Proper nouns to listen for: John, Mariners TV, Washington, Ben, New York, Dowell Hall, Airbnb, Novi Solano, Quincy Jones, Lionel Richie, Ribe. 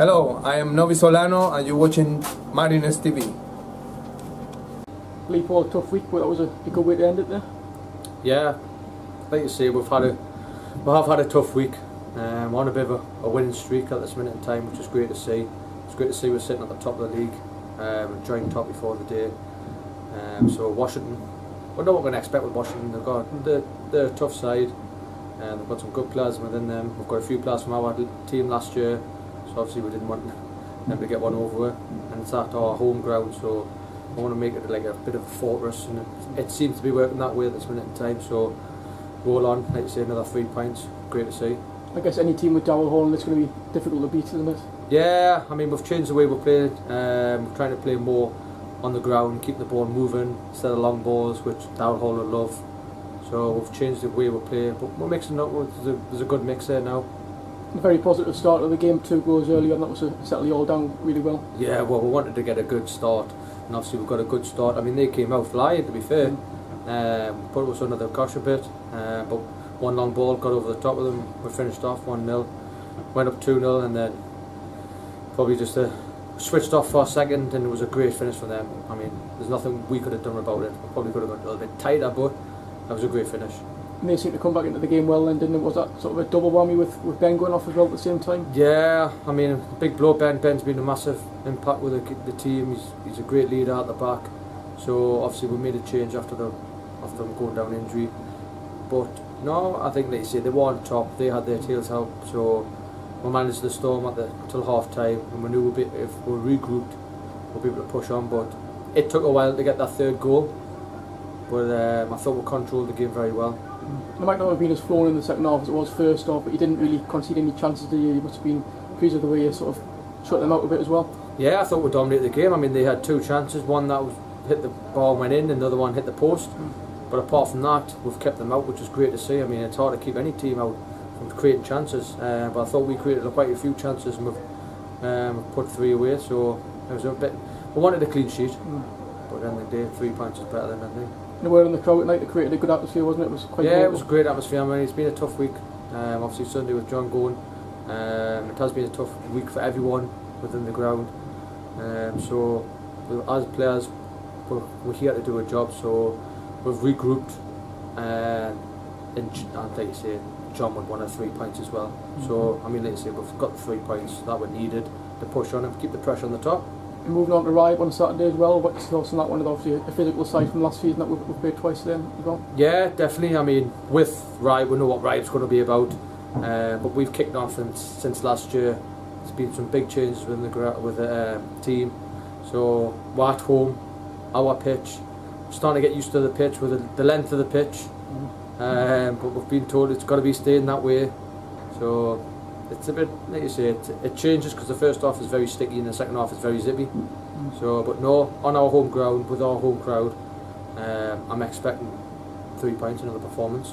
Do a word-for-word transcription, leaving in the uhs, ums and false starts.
Hello, I am Novi Solano and you're watching Mariners T V. League was a tough week, but that was a good way to end it there. Yeah, like you say, we've had a, we have had a tough week. Um, we're on a bit of a, a winning streak at this minute in time, which is great to see. It's great to see we're sitting at the top of the league, um, enjoying top before the day. Um, so Washington, we know what we're going to expect with Washington. They've got they're, they're a tough side, and they've got some good players within them. We've got a few players from our team last year. So obviously we didn't want them to get one over, and it's at our home ground, so I want to make it like a bit of a fortress, and it, it seems to be working that way at this minute in time. So roll on, like you say, another three points, great to see. I guess any team with Dowell Hall, it's going to be difficult to beat, isn't it? Yeah, I mean, we've changed the way we're playing. Um, we're trying to play more on the ground, keep the ball moving instead of long balls, which Dowell Hall will love. So we've changed the way we play, but we're mixing up. There's a, there's a good mix there now. Very positive start of the game, two goals early on, that was settled the all down really well. Yeah, well, we wanted to get a good start, and obviously we've got a good start. I mean, they came out flying, to be fair, mm. um, put us under the cosh a bit, uh, but one long ball got over the top of them. We finished off one nil, went up two nil, and then probably just uh, switched off for a second, and it was a great finish for them. I mean, there's nothing we could have done about it. We probably could have got a little bit tighter, but that was a great finish. And they seemed to come back into the game well then, didn't it? Was that sort of a double whammy with, with Ben going off as well at the same time? Yeah, I mean, big blow Ben. Ben's been a massive impact with the, the team. He's, he's a great leader at the back. So obviously we made a change after them after them going down injury. But no, I think like you say, they were on top. They had their tails out. So we managed the storm at the till half time, and we knew we'd be, if we regrouped, we'd be able to push on. But it took a while to get that third goal. But um, I thought we controlled the game very well. It might not have been as flown in the second half as it was first half, but you didn't really concede any chances, did you? You must have been pleased with the way you sort of shut them out a bit as well. Yeah, I thought we dominated the game. I mean, they had two chances. One that was hit the bar and went in, and the other one hit the post. Mm. But apart from that, we've kept them out, which is great to see. I mean, it's hard to keep any team out from creating chances. Uh, but I thought we created quite a few chances, and we've um, put three away. So it was a bit. We wanted a clean sheet, mm. but then the day three points is better than nothing. They were in the crowd at night. They created a good atmosphere, wasn't it? It was quite yeah, it was a great atmosphere. I mean, it's been a tough week. Um, obviously, Sunday with John going, um, it has been a tough week for everyone within the ground. Um, so, as players, we're, we're here to do a job. So, we've regrouped, uh, and I'd like to say John would want a three points as well. Mm-hmm. So, I mean, let's say we've got the three points that were needed to push on and keep the pressure on the top. And moving on to Ribe on Saturday as well, what's your thoughts on that one? Obviously a physical side from last season that we've, we've played twice then as well. Yeah, definitely. I mean, with Ribe, we know what Ribe's going to be about, uh, but we've kicked off since, since last year. There's been some big changes within the, with the um, team. So we're at home, our pitch. We're starting to get used to the pitch, with the, the length of the pitch, um, but we've been told it's got to be staying that way. So it's a bit, like you say, it, it changes, because the first half is very sticky and the second half is very zippy. So, but no, on our home ground, with our home crowd, um, I'm expecting three points, another performance.